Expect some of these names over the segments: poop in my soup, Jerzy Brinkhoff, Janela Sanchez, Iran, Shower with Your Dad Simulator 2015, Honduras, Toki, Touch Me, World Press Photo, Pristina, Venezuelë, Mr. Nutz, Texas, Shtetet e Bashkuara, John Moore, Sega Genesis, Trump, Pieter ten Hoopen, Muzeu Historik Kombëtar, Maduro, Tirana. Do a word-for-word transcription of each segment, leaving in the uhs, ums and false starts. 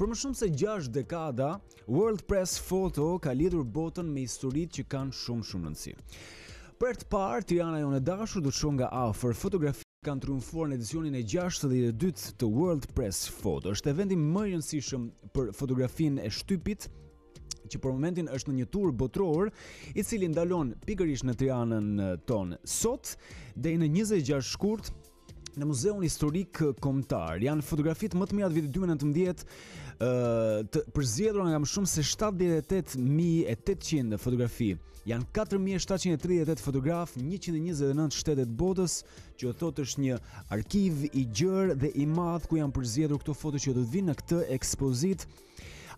Për më shumë se gjashtë dekada, World Press Photo ka lidhur botën me historitë që kanë shumë shumë rëndësi. Për të parë, Tirana jonë e dashur duhet shohë nga afër. Fotografitë kanë triumfuar në edicionin e gjashtëdhjetë e dytë të World Press Photo. Është vendi më i rëndësishëm për fotografinë e shtypit, që për momentin është në një tur botror, i cili ndalon pikërisht në Tiranën tonë sot deri në njëzet e gjashtë shkurt. Në Muzeun Historik Kombëtar janë fotografitë më të mira të vitit dy mijë e nëntëmbëdhjetë, të përzgjedhura nga më shumë se shtatëdhjetë e tetë mijë e tetëqind fotografi. Janë katër mijë e shtatëqind e tridhjetë e tetë fotograf, njëqind e njëzet e nëntë shtetet botës, që do thotë është një arkiv i gjerë dhe i madh ku janë përzgjedhur këto foto që do të vinë në këtë ekspozitë.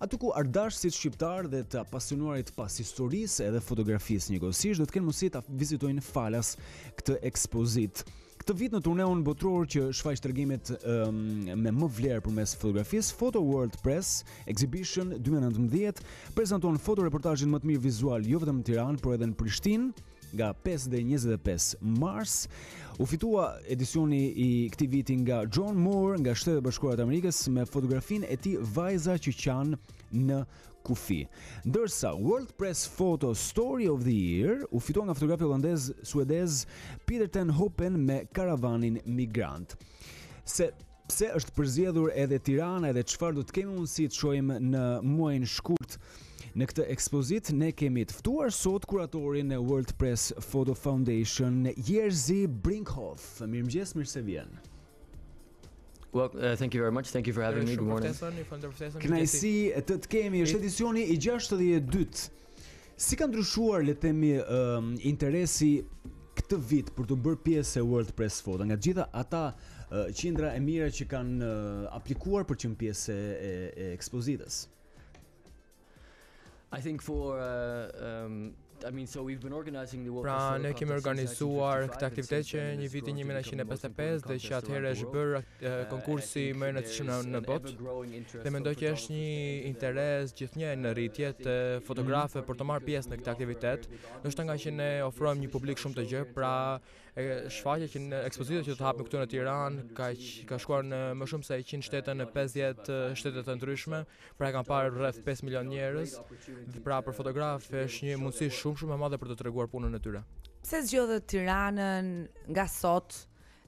Aty ku ardashësit shqiptar dhe të apasionuarit pas historisë edhe fotografisë njëkohësisht do të kenë mundësi ta vizitojnë falas këtë ekspozitë. Këtë vit në turneun botror që shfaq tregimet um, me më vlerë përmes fotografisë, Photo World Press Exhibition dy mijë e nëntëmbëdhjetë prezanton fotoreportazhin më të mirë vizual jo vetëm në Tiranë, por edhe në Prishtinë nga pesë deri njëzet e pesë mars. U fitua edicioni i këtij viti nga John Moore nga Shtetet e Bashkuara të Amerikës me fotografinë e tij Vajza që qan në kufi. Ndërsa World Press Photo Story of the Year u fitua nga fotografi holandez suedez Pieter ten Hoopen me Karavanin Migrant. Se pse është përzgjedhur edhe Tirana edhe çfarë do të kemi mundësi të shohim në muajin shkurt në këtë ekspozitë, ne kemi të ftuar sot kuratorin e World Press Photo Foundation, Jerzy Brinkhoff. Mirëmëngjes, mirë se vjen. Well, uh, thank you very much. Thank you for having me. Good morning. Kënaqësi të të kemi. Është edicioni i gjashtëdhjetë e dytë. Si ka ndryshuar, le të themi, um, interesi këtë vit për të bërë pjesë e World Press Photo nga gjitha ata uh, qindra e mira që kanë uh, aplikuar për qenë pjesë e, e ekspozitës? I think for uh, um I mean so we've been organizing the World Press Photo. Pra ne kemi organizuar këtë aktivitet që një vit i një mijë e nëntëqind e pesëdhjetë e pesë dhe që atëherë është bërë konkursi më i rëndësishëm në botë. Dhe mendoj që është një interes gjithnjë në rritje të fotografëve për të marrë pjesë në këtë aktivitet, ndoshta nga që ne ofrojmë një publik shumë të gjerë, pra shfaqja që në ekspozitën që do të hapim këtu në Tiranë ka ka shkuar në më shumë se njëqind shtete në pesëdhjetë shtete të ndryshme, pra e kanë parë rreth pesë milion njerëz. Pra për fotografë është një mundësi shumë shumë e madhe për të treguar punën e tyre. Pse zgjodhët Tiranën nga sot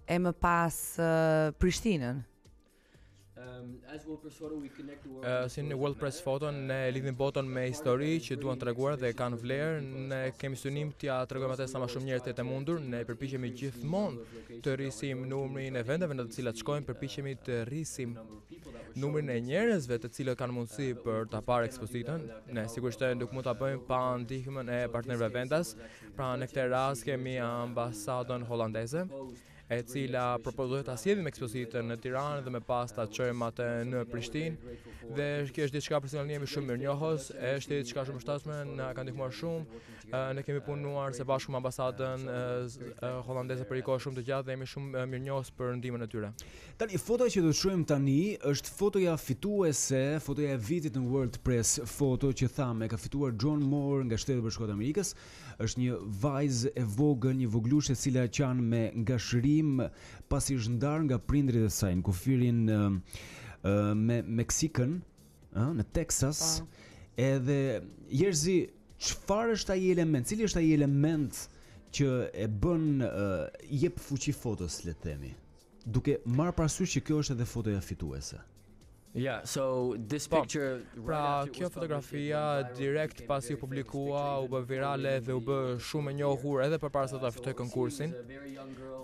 e më pas uh, Prishtinën? Um, as World Press Photo, we connect the world uh, si në World Press Photo ne lidhim botën me histori që duan treguar dhe kanë vlerë. Ne kemi synim t'ia tregojmë atë sa më shumë njerëz të mundur. Ne përpiqemi gjithmonë të rrisim numrin e vendeve në të cilat shkojmë, përpiqemi të rrisim numrin e njerëzve të cilët kanë mundësi për ta parë ekspozitën. Ne sigurisht nuk mund ta bëjmë pa ndihmën e partnerëve vendas. Pra në këtë rast kemi ambasadën holandeze, e cila propozohet ta sjellim ekspozitën në Tiranë dhe më pas ta çojmë atë në Prishtinë. Dhe kjo është diçka personale jemi shumë mirënjohës, është diçka shumë shtatshme, na ka ndihmuar shumë. Ne kemi punuar së bashku me ambasadën holandeze për kohë shumë të gjatë dhe jemi shumë mirënjohës për ndihmën e tyre. Tani fotoja që do të shohim tani është fotoja fituese, fotoja e vitit në World Press Photo që thamë ka fituar John Moore nga Shtetet e Bashkuara të Amerikës. Është një vajzë e vogël, një vogëlush e cila qan me ngashëri pasi është ndarë nga prindrit e saj në kufirin uh, uh, me Meksikën, uh, në Texas. Edhe Jerzy, çfarë është ai element, cili është ai element që e bën uh, jep fuqi fotos, le të themi, duke marrë parasysh që kjo është edhe fotoja fituese? Yeah, so this picture, pra kjo fotografia direkt pasi u publikua u bë virale dhe u bë shumë e njohur edhe përpara se ta fitoj konkursin.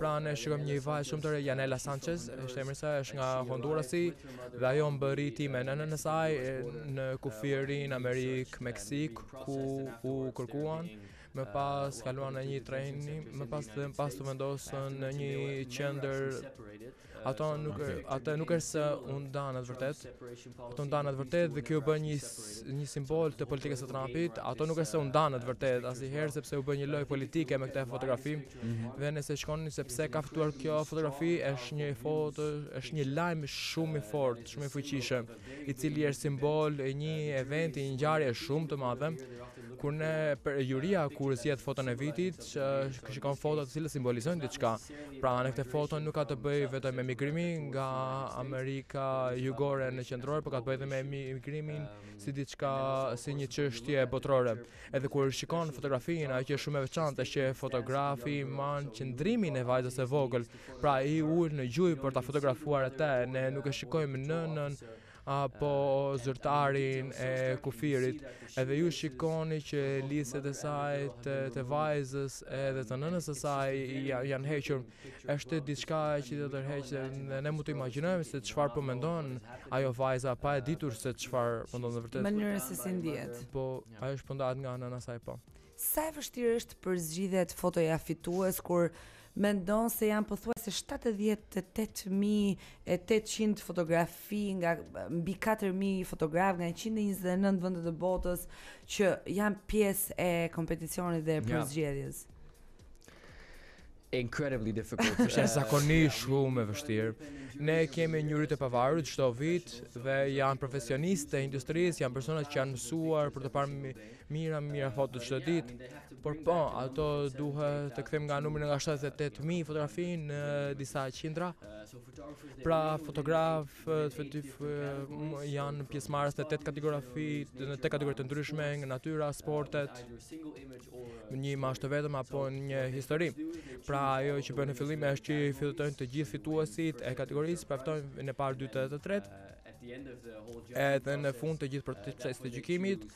Pra ne shikojmë një vajzë shumë të re, Janela Sanchez, është emri i saj, është nga Hondurasi dhe ajo mbërriti me nënën e saj në kufirin Amerik-Meksik ku u kërkuan. Më pas kaluan në një treni, më pas dhe më pas të vendosën në një qendër. Ato nuk atë nuk është se u ndanë atë vërtet. Ato ndanë atë vërtet dhe kjo bën një një simbol të politikës së Trumpit. Ato nuk është se u ndanë atë vërtet asnjëherë sepse u bën një lojë politike me këtë fotografi. Dhe nëse shikoni se pse ka ftuar kjo fotografi, është një foto, është një lajm shumë i fortë, shumë i fuqishëm, i cili është simbol i një eventi, një ngjarje shumë të madhe kur ne juria kur zgjedh foton e vitit, shikon foto të cilët simbolizojnë diçka. Pra, në këtë foto nuk ka të bëjë vetëm me migrimin nga Amerika Jugore në qendrore, por ka të bëjë edhe me migrimin si diçka si një çështje botërore. Edhe kur shikon fotografinë, ajo që është shumë e veçantë është që fotografi mban qendrimin e vajzës së vogël. Pra, i ul në gjuj për ta fotografuar atë, ne nuk e shikojmë nënën apo zyrtarin e kufirit, edhe ju shikoni që liset e saj të, të vajzës edhe të nënës e saj janë hequr. Është diçka që të tërheq dhe ne mund të imagjinojmë se çfarë po mendon ajo vajza pa e ditur se çfarë po mendon në vërtetë. Mënyrë se si ndihet. Po ajo shpëndahet nga nëna e saj po. Sa e vështirë është për zgjidhjet fotoja fitues kur mendon se janë pothuajse shtatëdhjetë e tetë mijë e tetëqind fotografi nga mbi katër mijë fotograf nga njëqind e njëzet e nëntë vende të botës që janë pjesë e kompeticionit dhe përzgjedhjes? Yeah. Incredibly difficult. Është zakonisht shumë e vështirë. Ne kemi njerëz të pavarur çdo vit dhe janë profesionistë e industrisë, janë persona që janë mësuar për të parë mira mira foto çdo ditë. Por po, ato duhet të kthejmë nga numri nga shtatëdhjetë e tetë mijë fotografi në disa qindra. Pra, fotografët janë pjesëmarrës në tetë kategori, në tetë kategori të ndryshme, nga natyra, sportet, një imazh të vetëm apo një histori. Pra, ajo që bën në fillim është që fitojnë të gjithë fituesit e kategorisë, pra fitojnë në parë, dytë dhe të tretë. Edhe në fund të gjithë procesit të gjykimit,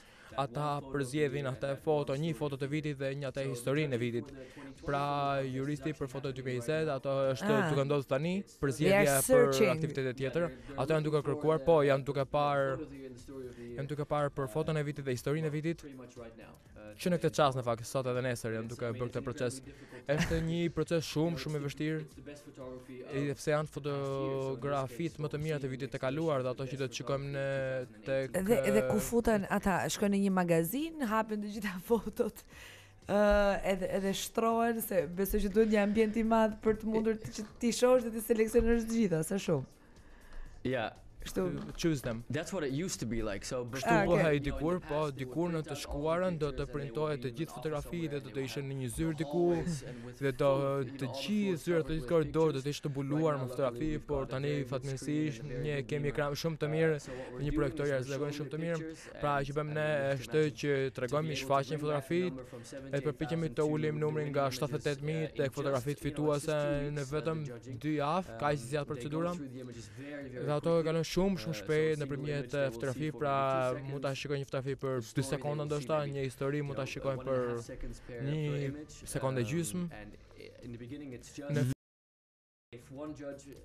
ata përzgjedhin atë foto, një foto të vitit dhe një atë historinë e vitit. Pra, juristi për foto dy mijë e njëzet, ato është ah, duke ndodhur tani, përzgjedhja për aktivitete tjetër. Ato janë duke kërkuar, po, janë duke parë, janë duke parë për foton e vitit dhe historinë e vitit. Që në këtë çast në fakt sot edhe nesër janë duke bërë këtë proces. Është një proces shumë shumë i vështirë. Edhe pse janë fotografitë më të mira të vitit të kaluar dhe ato që do të shikojmë në tek Dhe edhe ku futen ata, shkojnë në një magazin, hapen të gjitha fotot. Uh, edhe edhe shtrohen se besoj që duhet një ambient i madh për të mundur të ti shohësh dhe të seleksionosh të gjitha, sa shumë. Ja. Choose them. That's what it used to be like. So bëhej dikur, po dikur në të shkuarën do të printohet të gjithë fotografitë dhe do të ishin në një zyrë diku dhe do të gjithë zyrat e gjithë korridorit do të ishte mbuluar me fotografi, por tani fatmirësisht ne kemi ekran shumë të mirë, një projektor jashtëzakonisht shumë të mirë. Pra që bëjmë ne është që tregojmë shfaqjen fotografitë e përpiqemi të ulim numrin nga shtatëdhjetë e tetë mijë tek fotografitë fituese në vetëm dy javë, kaq zgjat procedura. Dhe ato e kanë shumë shumë shpejt nëpërmjet fotografi, pra mund ta shikoj një fotografi për dy sekonda ndoshta, një histori mund ta shikoj për një sekondë gjysmë. Në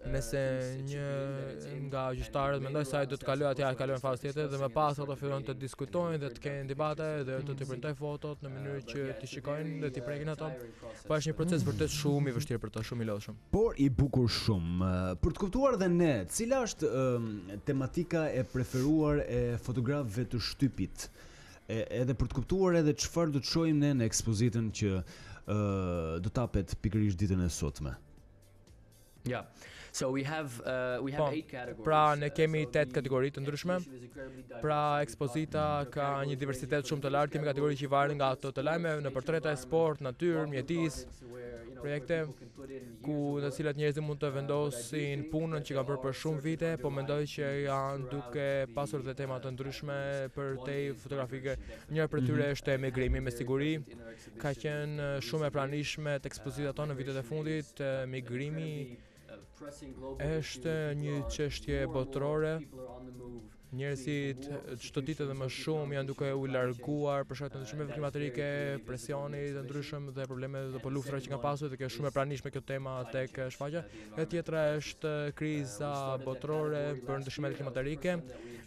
Nëse një nga gjyqtarët mendoj se ai do të kalojë atje, kalojnë në fazë tjetër dhe më pas ato fillojnë të diskutojnë dhe të kenë debate dhe të printojnë fotot në mënyrë që ti shikojnë dhe ti prekin ato. Po është një proces vërtet shumë i vështirë për ta, shumë i lodhshëm. Por i bukur shumë. Për të kuptuar dhe ne, cila është um, tematika e preferuar e fotografëve të shtypit? E, edhe për të kuptuar edhe çfarë do të shohim ne në ekspozitën që uh, do tapet pikërisht ditën e sotme. Yeah. So we have uh, we have eight categories. Pra ne kemi tetë kategori të ndryshme. Pra ekspozita ka një diversitet shumë të lartë, kemi kategori që i varen nga ato të lajmeve në portreta, sport, natyrë, mjedis, projekte ku të cilat njerëzit mund të vendosin punën që kanë bërë për shumë vite, po mendoj që janë duke pasur dhe tema të ndryshme për te fotografike. Njëra për tyre është emigrimi, me siguri. Ka qenë shumë e pranishme tek ekspozitat tona në vitet e fundit, emigrimi është një çështje botërore. Njerëzit çdo ditë edhe më shumë janë duke u larguar për shkak të ndryshimeve klimatike, presionit të ndryshëm dhe problemeve të luftave që kanë pasur, dhe kjo është shumë e pranishme kjo tema tek shfaqja. E tjetra është kriza botërore për ndryshimet klimatike.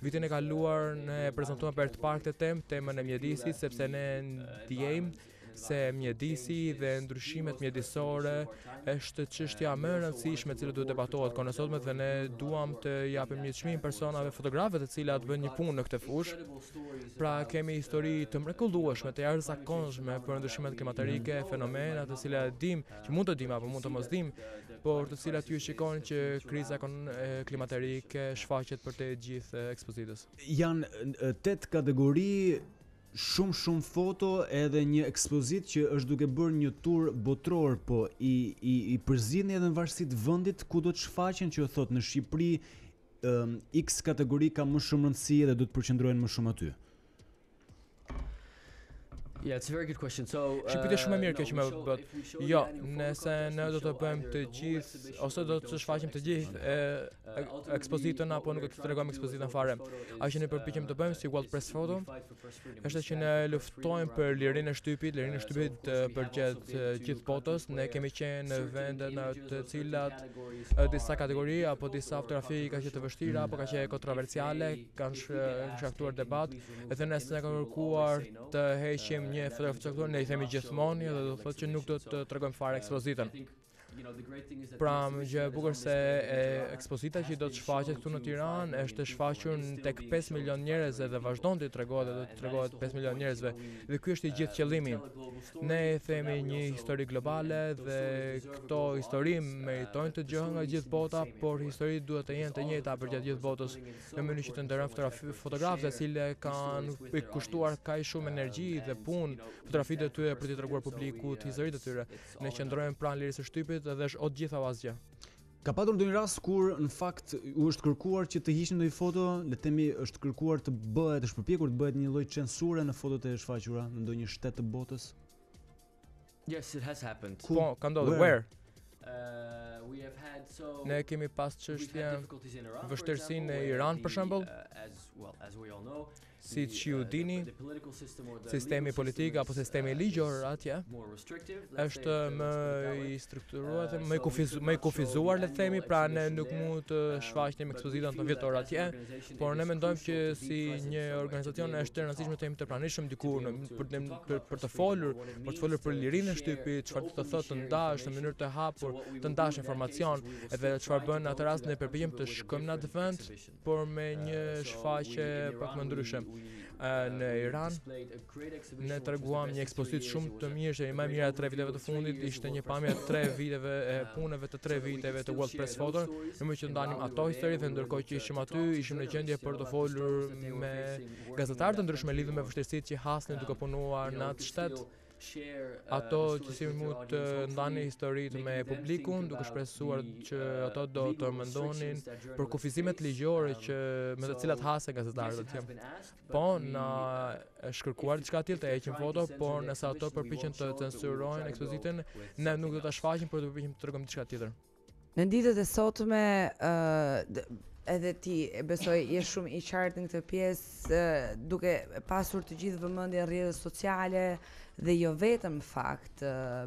Vitin e kaluar ne prezantuam për të parë këtë temë, temën e mjedisit, sepse ne ndjejmë se mjedisi dhe ndryshimet mjedisore është çështja më e rëndësishme e cila duhet debatohet kohën e sotme, dhe ne duam të japim një çmim personave fotografëve të cilat bën një punë në këtë fushë. Pra kemi histori të mrekullueshme, të jashtëzakonshme për ndryshimet klimatike, fenomena të cilat dim, që mund të dim apo mund të mos dim, por të cilat ju shikojnë që kriza klimatike shfaqet për të gjithë ekspozitës. Janë tetë kategori shumë shumë foto edhe një ekspozit që është duke bërë një tur botror, po i, i, i përzidhni edhe në varësit vëndit ku do të shfaqen, që thot në Shqipëri um, X kategori ka më shumë rëndësi dhe do të përqendrohen më shumë aty. Yeah, it's a very good question. So, Shqipëria është shumë e mirë kjo që më bët. Jo, nëse ne do të bëjmë të gjithë ose do të shfaqim të gjithë ekspozitën apo nuk të tregojmë ekspozitën fare. Ajo që ne përpiqem të bëjmë si World Press Photo është që ne luftojmë për lirinë e shtypit, lirinë e shtypit përgjatë gjithë botës. Ne kemi qenë në vende në të cilat disa kategori apo disa fotografi ka qenë të vështira apo ka qenë kontroversiale, kanë shkaktuar debat, edhe ne s'na kërkuar të heqim një fotografi, ne i themi gjithmonë dhe do të thotë që nuk do të tregojmë fare ekspozitën. Pra, gjë e bukur se ekspozita që do të shfaqet këtu në Tiranë është shfaqur tek pesë milion njerëz dhe vazhdon të tregohet dhe do të tregohet pesë milion njerëzve. Dhe ky është i gjithë qëllimi. Ne i themi një histori globale dhe këto histori meritojnë të dëgjohen nga gjithë bota, por historitë duhet të jenë të njëjta për gjatë gjithë botës, në mënyrë që të nderojnë fotografët cilë kanë i kushtuar kaq shumë energji dhe punë fotografitë e tyre për t'i treguar publikut historitë e tyre. Ne qëndrojmë pranë lirisë së shtypit edhe është o të gjitha asgjë. Ka patur ndonjë rast kur në fakt u është kërkuar që të hiqni ndonjë foto, le të themi është kërkuar të bëhet, është përpjekur të bëhet një lloj censure në fotot e shfaqura në ndonjë shtet të botës? Yes, it has happened. Po, ka ndodhur. Where? Uh, we have had so Ne kemi pas çështje vështirësinë në Iran për shembull, siç ju dini, sistemi politik apo sistemi ligjor atje është më i strukturuar, më i kufizuar, më i kufizuar le të themi, pra ne nuk mund të shfaqim ekspozitën tonë vjetor atje, por ne mendojmë që si një organizacion është e rëndësishme të jemi të pranishëm diku për të folur, për të folur për lirinë e shtypit, çfarë do të thotë ndash në mënyrë të hapur, të ndash informacion, edhe çfarë bën në atë rast ne përpiqem të shkojmë në atë vend, por me një shfaqje pak më ndryshe. Në Iran ne treguam një ekspozitë shumë të mirë, që i më mira e tre viteve të fundit, ishte një pamje e tre viteve e punëve të tre viteve të World Press Photo, në që ndanim ato histori dhe ndërkohë që ishim aty, ishim në gjendje për të folur me gazetarë të ndryshëm lidhur me vështirësitë që hasnin duke punuar në atë shtet. Ato që si mund të ndani historitë me publikun, duke shpresuar që ato do të mendonin për kufizimet ligjore që me të cilat hasen gazetarët. Po, na është kërkuar diçka tjetër të heqim foto, por nëse ato përpiqen të censurojnë ekspozitën, ne nuk do ta shfaqim, por do përpiqem të tregojmë diçka tjetër. Në ditët e sotme, uh, edhe ti besoj je shumë i qartë në këtë pjesë, duke pasur të gjithë vëmendjen rrjetet sociale dhe jo vetëm fakt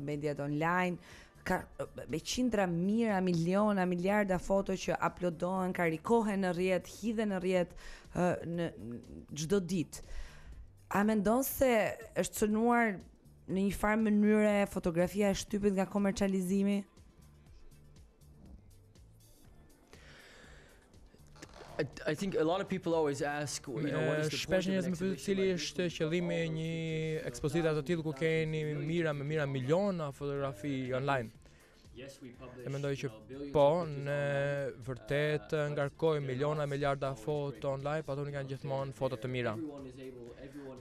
mediat online, ka me qindra mijëra, miliona, miliarda foto që uploadohen, karikohen në rrjet, hidhen në rrjet në çdo ditë. A mendon se është cënuar në një farë mënyre fotografia e shtypit nga komercializimi? I think a lot of people always ask, you know, what is the point of an exhibition? Cili është qëllimi i një ekspozite të tillë ku keni mira me mira miliona fotografi online? E mendoj që po, ne vërtet ngarkojmë miliona, miliarda foto online, patur kanë gjithmonë foto të mira.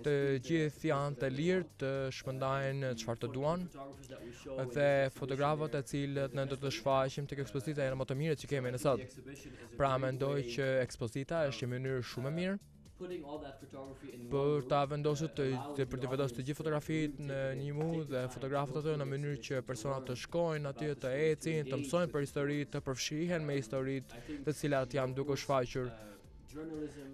Të gjithë janë të lirë të shpëndajnë çfarë të duan, dhe fotografët e cilët ne do të shfaqim tek ekspozita janë më të mirë që kemi ne sot. Pra mendoj që ekspozita është një mënyrë shumë e mirë për ta vendosur të, të për të vendosur të gjithë fotografitë në një muzë dhe fotografët ato në mënyrë që personat të shkojnë aty, të ecin, të mësojnë për histori, të përfshihen me historitë të cilat janë duke u shfaqur.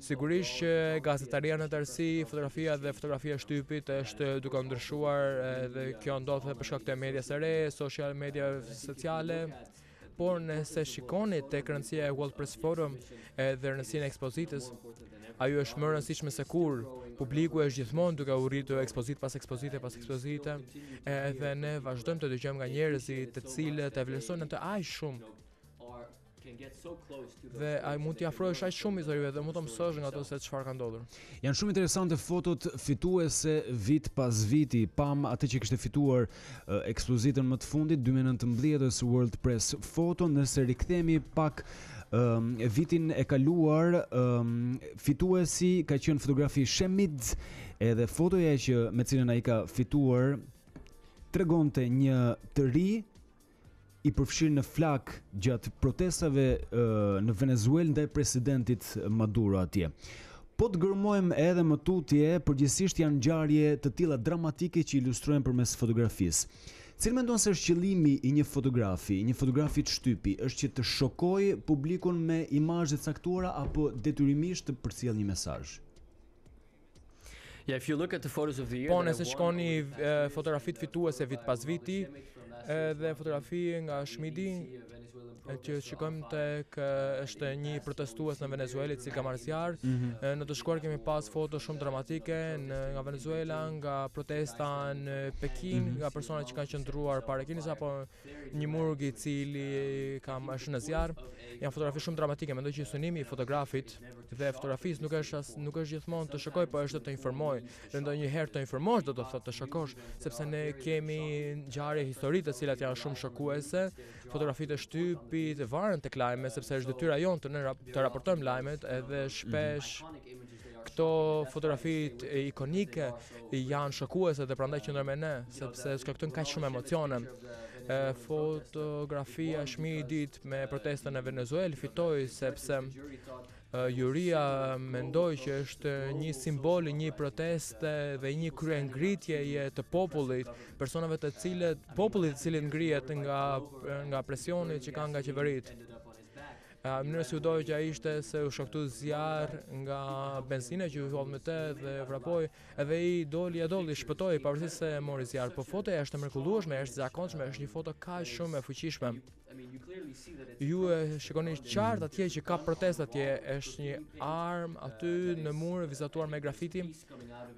Sigurisht që gazetaria në tërësi, fotografia dhe fotografia shtypit është duke ndryshuar, dhe kjo ndodhet për shkak të medias së re, social media sociale. Por nëse shikoni tek rëndësia e World Press Forum dhe rëndësinë e ekspozitës, ajo është më rëndësishme se kur. Publiku është gjithmonë duke u rritur ekspozit pas ekspozite pas ekspozite, edhe ne vazhdojmë të dëgjojmë nga njerëzit të cilët e vlerësojnë të aq shumë. Dhe ai mund t'i afrohesh aq shumë historive dhe mund të mësosh nga ato se çfarë ka ndodhur. Janë shumë interesante fotot fituese vit pas viti, pam atë që kishte fituar uh, ekspozitën më të fundit dy mijë e nëntëmbëdhjetës World Press Photo, nëse rikthehemi pak um, vitin e kaluar, um, fituesi ka qenë fotografi Shemid Edhe fotoja që me cilën ai ka fituar tregonte një të ri i përfshirë në flak gjatë protestave në Venezuelë ndaj presidentit Maduro atje. Po të gërmojmë edhe më tutje, përgjithsisht janë ngjarje të tilla dramatike që ilustrojnë përmes fotografisë. Cili mendon se është qëllimi i një fotografi, i një fotografi të shtypi, është që të shokojë publikun me imazhe të caktuara apo detyrimisht të përcjellë një mesazh? Po, nëse shkoni fotografit fituese vit pas viti dhe fotografi nga Shmidi që shikojmë tek është një protestues në Venezuelë i cili ka marrë zjarr. Në të shkuar kemi pas foto shumë dramatike nga Venezuela, nga protesta në Pekin, nga persona që kanë qëndruar para Kinës apo një murg i cili është në zjarr. Janë fotografi shumë dramatike, mendoj që synimi i fotografit dhe fotografisë nuk është gjithmonë të shikoj, por është të informoj. Dhe ndonjëherë të informosh do të thotë të shokosh, sepse ne kemi ngjarje historike të cilat janë shumë shokuese, fotografitë e shtypit varen tek lajmet, sepse është detyra jonë të ne të raportojmë lajmet, edhe shpesh këto fotografitë ikonike janë shokuese dhe prandaj qëndrojmë ne, sepse shkaktojnë kaq shumë emocione. Fotografia shmi ditë me protestën në Venezuelë fitoi sepse juria mendoi që është një simbol i një proteste dhe një kryengritjeje të popullit, personave të cilët popullit të cilët ngrihet nga nga presioni që kanë nga qeveritë. Mënyra si u dojë ishte se u shoktu zjarr nga benzina që u hodh me të dhe vrapoi, edhe i doli ja doli shpëtoi pavarësisht se mori zjarr. Po fotoja është e mrekullueshme, është e zakonshme, është një foto kaq shumë e fuqishme. Ju e shikoni qartë atje që ka protest atje, është një armë aty në mur vizatuar me grafiti,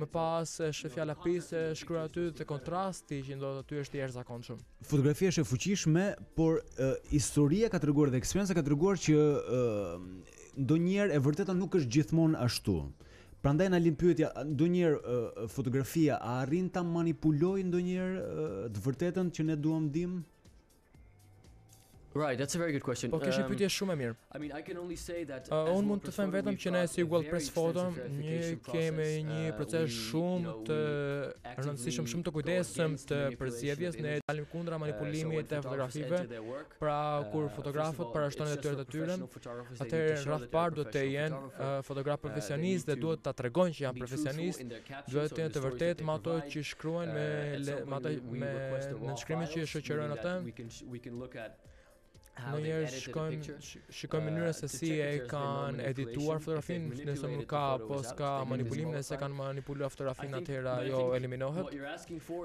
më pas është fjala pjesë shkruar aty dhe kontrasti që ndodh aty është i jashtëzakonshëm. Fotografia është e fuqishme, por uh, historia ka treguar dhe eksperienca ka treguar që uh, ndonjëherë e vërteta nuk është gjithmonë ashtu. Prandaj na lin pyetja, ndonjëherë uh, fotografia a arrin ta manipulojë ndonjëherë uh, të vërtetën që ne duam dimë? Right, that's a very good question. Po kishë pyetje shumë e mirë. I mean, I can only say that unë mund të them vetëm që ne si World Press Photo ne kemi një proces shumë të rëndësishëm, shumë të kujdesshëm të përzgjedhjes, ne dalim kundra manipulimit të fotografive. Pra kur fotografët parashtronin detyrën e tyre, atëherë rreth parë duhet të jenë fotografë profesionistë dhe duhet ta tregojnë që janë profesionistë, duhet të jenë të vërtetë me ato që shkruajnë, me ato me nënshkrimin që shoqërojnë atë. Nëherë shkojmë shikojmë mënyrën se si e kanë edituar fotografinë, nëse nuk ka apo s'ka manipulim, nëse kanë manipuluar fotografinë atëherë ajo eliminohet.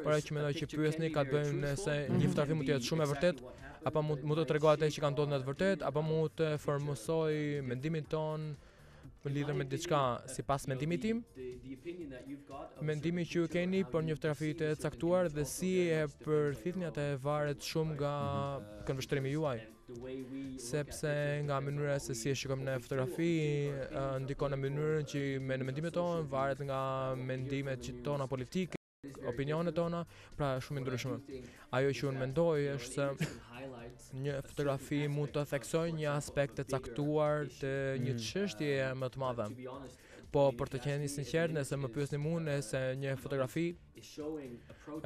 Para që mendoj që pyesni ka të bëjë nëse një fotografi mund të jetë shumë e vërtetë, apo mund të tregoj atë që ka ndodhur në të vërtetë, apo mund të formosoj mendimin ton lidhur me diçka sipas mendimit tim. Mendimi që ju keni për një fotografi të caktuar dhe si e përthithni atë varet shumë nga këndvështrimi juaj. Sepse nga mënyra se si e shikojmë në fotografi ndikon në mënyrën që me në mendimet tonë, varet nga mendimet tona politike, opinionet tona, pra shumë ndryshme. Ajo që unë mendoj është se një fotografi mund të theksoj një aspekt të caktuar të një çështje më të madhe. Po për të qenë sinqert, nëse më pyesni mua nëse një fotografi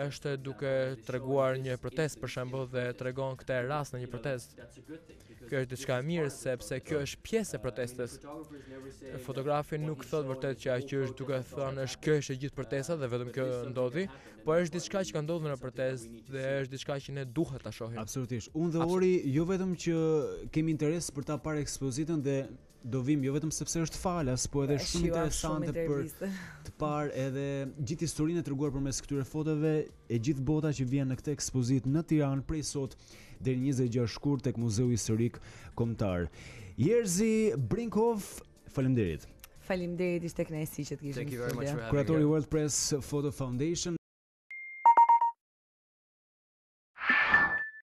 është duke treguar një protestë për shembull dhe tregon këtë rast në një protestë, kjo është diçka e mirë sepse kjo është pjesë e protestës. Fotografi nuk thotë vërtet që ajo është duke thënë është kjo është e gjithë protesta dhe vetëm kjo ndodhi, por është diçka që ka ndodhur në protestë dhe është diçka që ne duhet ta shohim. Absolutisht. Unë dhe Ori jo vetëm që kemi interes për ta parë ekspozitën dhe do vim jo vetëm sepse është falas, po edhe shumë interesante për të parë edhe gjithë historinë e treguar përmes këtyre fotove e gjithë bota që vjen në këtë ekspozitë në Tiranë prej sot deri njëzet e gjashtë shkurt tek Muzeu Historik Kombëtar. Jerzy Brinkhoff, faleminderit. Faleminderit, ishte kënaqësi që të kishim. Kuratori World Press Photo Foundation.